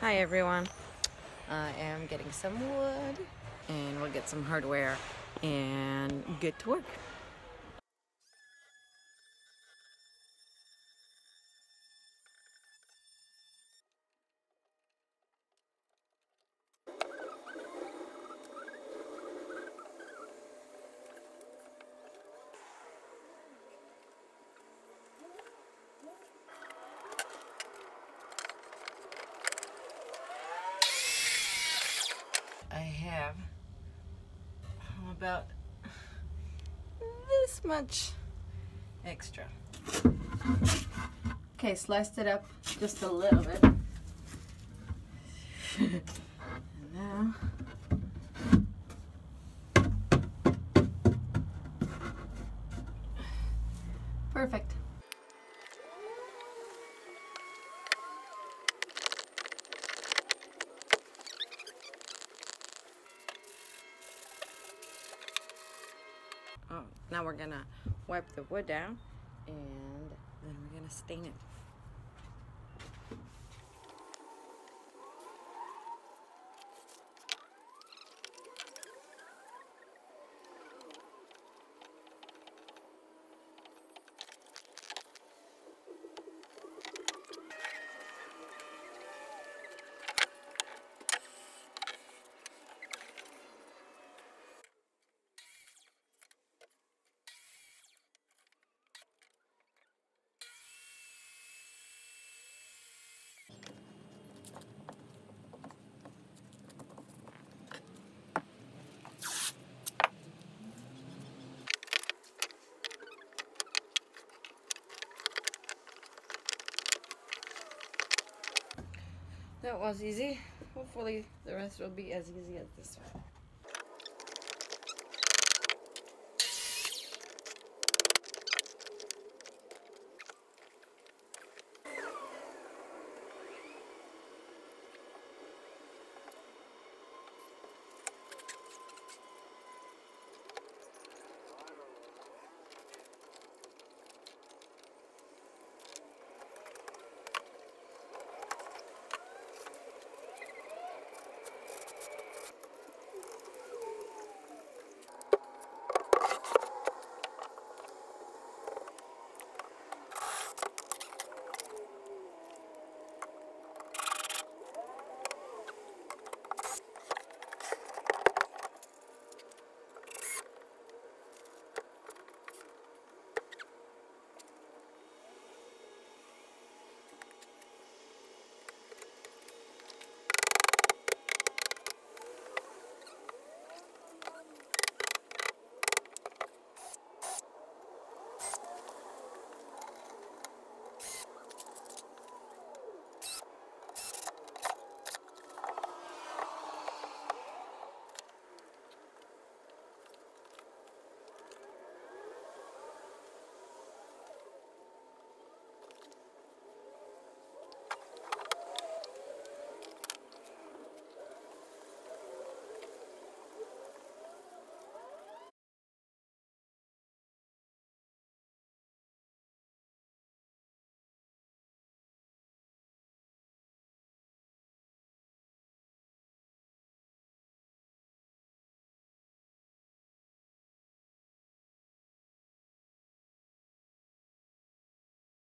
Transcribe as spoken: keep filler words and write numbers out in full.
Hi everyone, I am getting some wood and we'll get some hardware and get to work. I have about this much extra. Okay, sliced it up just a little bit. And now perfect. Oh, now we're gonna wipe the wood down and then we're gonna stain it. That was easy. Hopefully the rest will be as easy as this one.